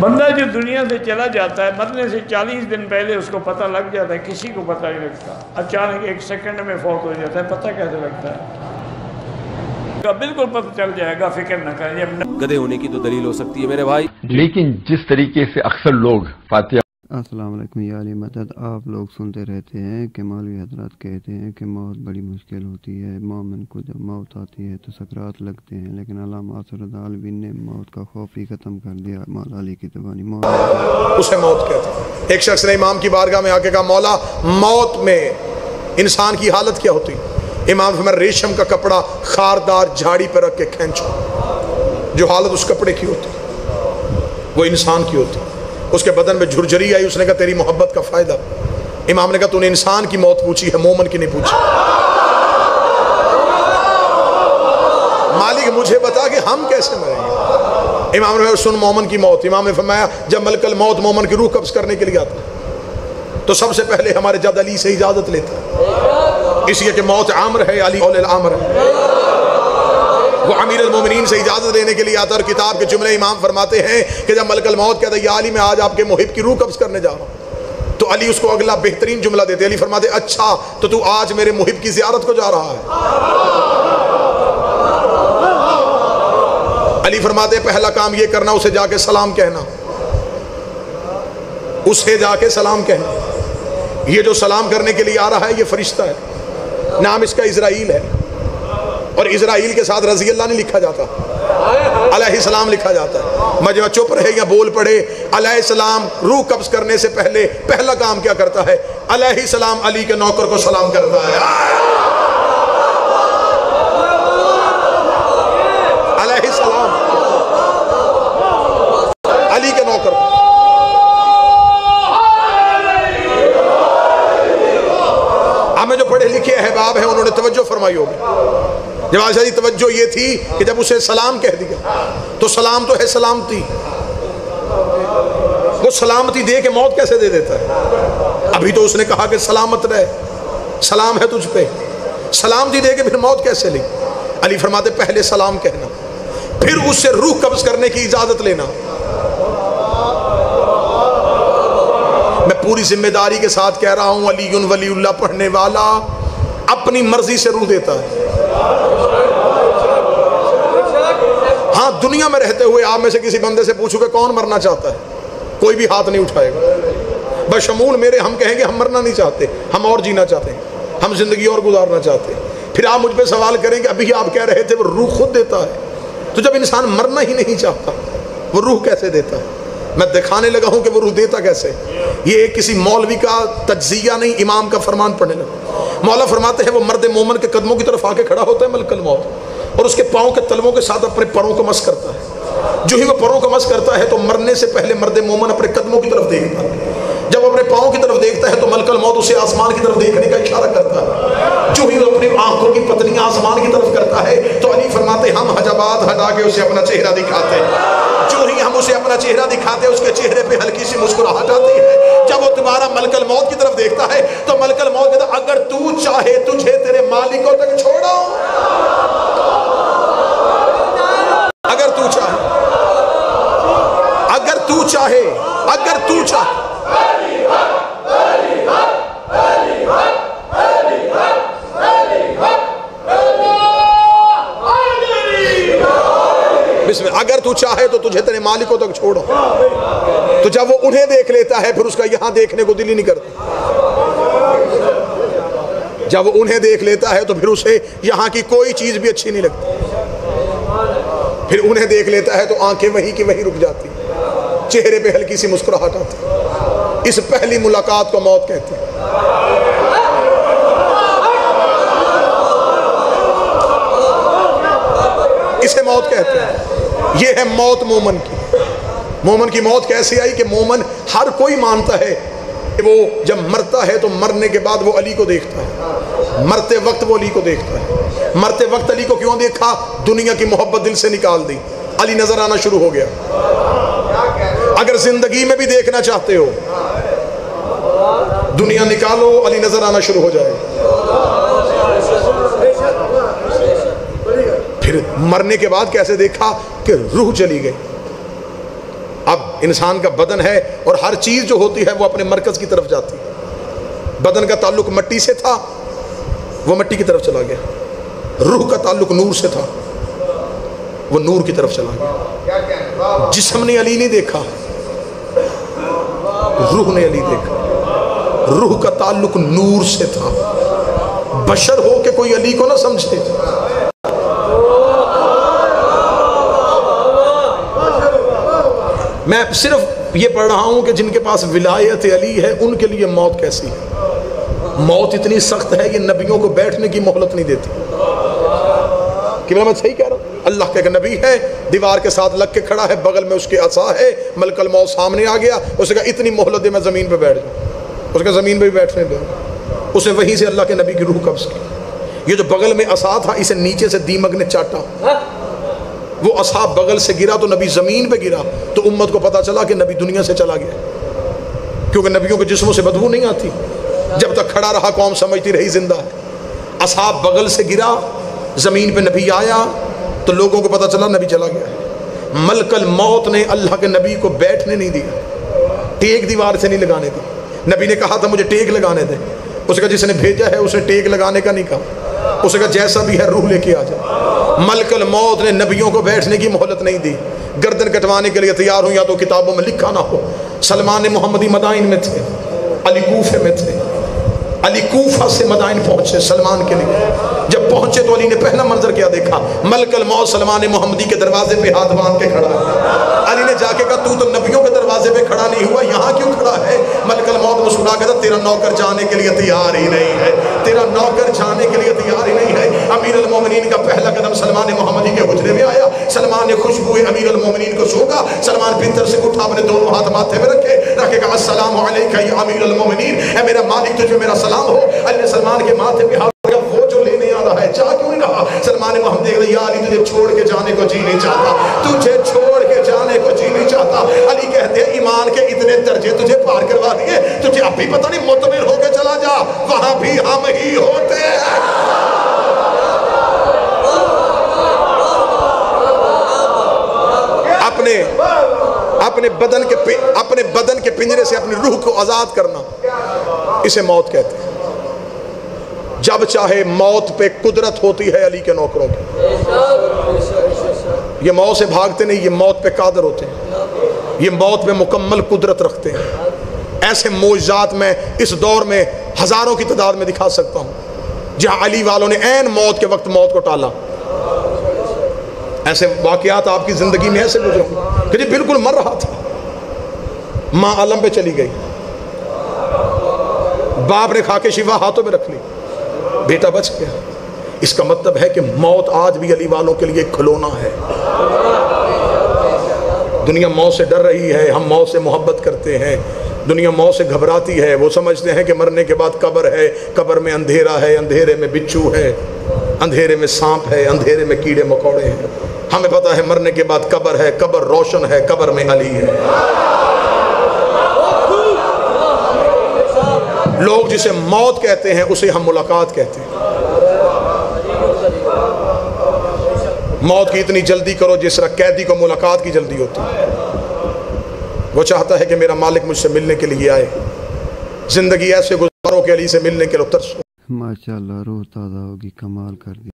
बंदा जो दुनिया से चला जाता है मरने से 40 दिन पहले उसको पता लग जाता है, किसी को पता नहीं लगता। अचानक एक सेकंड में फौत हो जाता है, पता कैसे लगता है? बिल्कुल पता चल जाएगा, फिक्र न करें। गधे होने की तो दलील हो सकती है मेरे भाई, लेकिन जिस तरीके से अक्सर लोग फातिहा। अस्सलाम वालेकुम यार मदद। आप लोग सुनते रहते हैं कि मौलवी हजरात कहते हैं कि मौत बड़ी मुश्किल होती है, मोमिन को जब मौत आती है तो सकरात लगते हैं, लेकिन अल्लामा असद आलवी ने मौत का खौफ ही ख़त्म कर दिया। मौला अली की ज़बानी मौत, उसे मौत कहते हैं। एक शख्स ने इमाम की बारगाह में आके कहा, मौला मौत में इंसान की हालत क्या होती? इमाम फरमाया, रेशम का कपड़ा खारदार झाड़ी पर रख के खींचो, जो हालत उस कपड़े की होती वो इंसान की होती। उसके बदन में झुरझरी आई, उसने कहा तेरी मोहब्बत का फायदा। इमाम ने कहा तूने इंसान की मौत पूछी है, मोमन की नहीं पूछी। मालिक मुझे बता कि हम कैसे मरेंगे? इमाम ने कहा सुन मोमन की मौत। इमाम ने फरमाया जब मलकल मौत मोमन की रूह कब्ज करने के लिए आता तो सबसे पहले हमारे जद अली से इजाजत लेता, इसलिए कि मौत आमर है, अली औल आमर है। वो अमीर अल-मोमिनीन से इजाज़त लेने के लिए आता और किताब के जुमले इमाम फरमाते हैं कि जब मलकल मौत कहता है या अली मैं आज आपके मुहिब की रूह कब्ज़ करने जा रहा हूँ, तो अली उसको अगला बेहतरीन जुमला देते। अली फरमाते अच्छा तो तू आज मेरे मुहिब की ज़ियारत को जा रहा है। अली फरमाते पहला काम ये करना उसे जाके सलाम कहना, उसे जाके सलाम कहना। ये जो सलाम करने के लिए आ रहा है ये फरिश्ता है, नाम इसका इज़राइल है, और इजराइल के साथ रजी अल्लाह नहीं लिखा जाता, अलैहिस्सलाम लिखा जाता है। मजमा चुप रहे या बोल पड़े, अलैहिस्सलाम रूह कब्ज करने से पहले पहला काम क्या करता है? अलैहिस्सलाम अली के नौकर को सलाम करता है। अलैहिस्सलाम अली के नौकर, हमें जो पढ़े लिखे अहबाब हैं उन्होंने तवज्जो फरमाई होगी। जवाब शाह जी तवज्जो ये थी कि जब उसे सलाम कह दिया तो सलाम तो है सलामती, वो सलामती दे के मौत कैसे दे देता है? अभी तो उसने कहा कि सलामत रहे, सलाम है तुझ पे, सलामती दे के फिर मौत कैसे ली? अली फरमाते पहले सलाम कहना, फिर उससे रूह कब्ज करने की इजाज़त लेना। मैं पूरी जिम्मेदारी के साथ कह रहा हूँ, अली वलीउल्लाह पढ़ने वाला अपनी मर्जी से रूह देता है। हाँ, दुनिया में रहते हुए आप में से किसी बंदे से पूछो कि कौन मरना चाहता है, कोई भी हाथ नहीं उठाएगा, बशमूल मेरे। हम कहेंगे हम मरना नहीं चाहते, हम और जीना चाहते हैं, हम जिंदगी और गुजारना चाहते हैं। फिर आप मुझ पर सवाल करेंगे अभी आप कह रहे थे वो रूह खुद देता है, तो जब इंसान मरना ही नहीं चाहता वो रूह कैसे देता है? मैं दिखाने लगा हूँ कि वो रूह देता कैसे। ये किसी मौलवी का तज्जिया नहीं, इमाम का फरमान पढ़ने लगा। मौला फरमाते हैं वो मर्द मोमन के कदमों की तरफ आके खड़ा होता है मलकल मौत, और उसके पाँव के तलवों के साथ अपने परों को मस करता है। जो ही वो परों को मस करता है तो मरने से पहले मर्द मोमन अपने कदमों की तरफ देखता है। जब अपने पाँव की तरफ देखता है तो मलकल मौत उसे आसमान की तरफ देखने का इशारा करता है। जो ही वो अपनी आंखों की पत्नियाँ आसमान की तरफ करता है तो अली फरमाते हम हजाबात हटा के उसे अपना चेहरा दिखाते हैं। जो ही हम उसे अपना चेहरा दिखाते हैं उसके चेहरे पे हल्की सी मुस्कुराहट आती है। जब वो तुम्हारा मलकल मौत की तरफ देखता है तो मलकल मौत कहता है अगर तू चाहे तुझे तेरे मालिकों तक छोड़ो, अगर तू चाहे, अगर तू चाहे, अगर तू चाहे। अगर तू चाहे तो तुझे तेरे मालिकों तक छोड़ो। तो जब वो उन्हें देख लेता है फिर उसका यहां देखने को दिल ही नहीं करता। जब वो उन्हें देख लेता है तो फिर उसे यहां की कोई चीज भी अच्छी नहीं लगती। फिर उन्हें देख लेता है तो आंखें वहीं की वहीं रुक जाती, चेहरे पे हल्की सी मुस्कुराहट आती। इस पहली मुलाकात को मौत कहते हैं। इसे मौत कहते हैं। यह है मौत मोमन की। मोमन की मौत कैसे आई कि मोमन हर कोई मानता है कि वो जब मरता है तो मरने के बाद वो अली को देखता है, मरते वक्त वो अली को देखता है। मरते वक्त अली को क्यों देखा? दुनिया की मोहब्बत दिल से निकाल दी, अली नजर आना शुरू हो गया। अगर जिंदगी में भी देखना चाहते हो दुनिया निकालो, अली नजर आना शुरू हो जाएगा। फिर मरने के बाद कैसे देखा कि रूह चली गई। अब इंसान का बदन है और हर चीज़ जो होती है वो अपने मरकज़ की तरफ जाती है। बदन का ताल्लुक मट्टी से था, वो मट्टी की तरफ चला गया। रूह का ताल्लुक नूर से था, वो नूर की तरफ चला गया। जिस्म ने अली नहीं देखा, रूह ने अली देखा। रूह का ताल्लुक नूर से था। बशर हो के कोई अली को ना समझे, मैं सिर्फ ये पढ़ रहा हूं कि जिनके पास विलायत अली है उनके लिए मौत कैसी है। मौत इतनी सख्त है कि नबियों को बैठने की मोहलत नहीं देती। कि मैं सही कह रहा हूँ? अल्लाह का एक नबी है, दीवार के साथ लग के खड़ा है, बगल में उसके असा है, मलकल मौत सामने आ गया, उसने कहा इतनी मोहलत दे मैं ज़मीन पर बैठ जाऊँ, उसके ज़मीन पर भी बैठने दो। उसे वहीं से अल्लाह के नबी की रूह कब्ज की। ये जो बगल में असा था इसे नीचे से दीमक ने चाटा, वो असा बगल से गिरा तो नबी ज़मीन पे गिरा, तो उम्मत को पता चला कि नबी दुनिया से चला गया, क्योंकि नबियों के जिस्मों से बदबू नहीं आती। जब तक खड़ा रहा कौम समझती रही जिंदा है। असा बगल से गिरा, ज़मीन पे नबी आया तो लोगों को पता चला नबी चला गया। मलकल मौत ने अल्लाह के नबी को बैठने नहीं दिया, टेक दीवार से नहीं लगाने दी। नबी ने कहा था मुझे टेक लगाने दें, उसने कहा जिसने भेजा है उसने टेक लगाने का नहीं कहा, उसने कहा जैसा भी है रूह लेके आ जाए। मलकल मौत ने नबियों को बैठने की मोहलत नहीं दी। गर्दन कटवाने के लिए तैयार हो, या तो किताबों में लिखा ना हो। सलमान मोहम्मदी मदाइन में थे, अली कूफे में थे, अली कूफा से मदाइन पहुँचे सलमान के लिए। जब पहुँचे तो अली ने पहला मंजर क्या देखा? मलकल मौत सलमान मोहम्मदी के दरवाजे पे हाथ बांध के खड़ा है। अली ने जाके कहा तू तो नबियों के दरवाजे पे खड़ा नहीं हुआ, यहाँ क्यों खड़ा है? मलकल मौत मुस्कुरा के कहा तेरा नौकर जाने के लिए तैयार ही नहीं है, तेरा नौकर जाने के लिए तैयार ही नहीं है। अमीरुल मोमिनीन का पहला कदम सलमान मोहम्मदी के हुजरे में आया। सलमान ने खुशबू अमीरुल मोमिनीन को सूंघा। सलमान बिस्तर से उठा, अपने दोनों हाथ माथे में रखे, रखेगा अस्सलाम वालेकुम या अमीरुल मोमिनीन, ऐ मेरा मालिक तुझे मेरा सलाम हो। अली ने सलमान के माथे पे हाथ रखा, वो जो लेने आ रहा है जा क्यों नहीं रहा? सलमान मोहम्मदी ने कहा या अली तुझे छोड़ के जाने को जी नहीं चाहता, तुझे छोड़ के जाने को जी नहीं चाहता। अली कहते हैं ईमान के इतने दर्जे तुझे पार करवा दिए, तुझे अब भी पता नहीं, मुतमिर होकर चला जा, वहां भी हम ही होते हैं। अपने बदन के पिंजरे से अपनी रूह को आजाद करना, इसे मौत कहते हैं। जब चाहे मौत पे कुदरत होती है अली के नौकरों की। ये मौत से भागते नहीं, ये मौत पे कादर होते हैं, ये मौत पे मुकम्मल कुदरत रखते हैं। ऐसे मोइज़ात मैं इस दौर में हजारों की तादाद में दिखा सकता हूं, जहां अली वालों ने ऐन मौत के वक्त मौत को टाला। ऐसे वाक़यात आपकी ज़िंदगी में ऐसे गुजरे होंगे कि जी बिल्कुल मर रहा था, माँ आलम पे चली गई, बाप ने खाके शिवा हाथों में रख ली, बेटा बच गया। इसका मतलब है कि मौत आज भी अली वालों के लिए खिलौना है। दुनिया मौत से डर रही है, हम मौत से मोहब्बत करते हैं। दुनिया मौत से घबराती है, वो समझते हैं कि मरने के बाद कब्र है, कब्र में अंधेरा है, अंधेरे में बिच्छू है, अंधेरे में सांप है, अंधेरे में कीड़े मकोड़े हैं। हमें पता है मरने के बाद कब्र है, कब्र रोशन है, कब्र में अली है। लोग जिसे मौत कहते हैं उसे हम मुलाकात कहते हैं। मौत की इतनी जल्दी करो जिस तरह कैदी को मुलाकात की जल्दी होती है। वो चाहता है कि मेरा मालिक मुझसे मिलने के लिए आए। ज़िंदगी ऐसे गुजारो के अली से मिलने के लिए तरसो। माशाल्लाह, रूह ताज़ा होगी, कमाल कर दिया।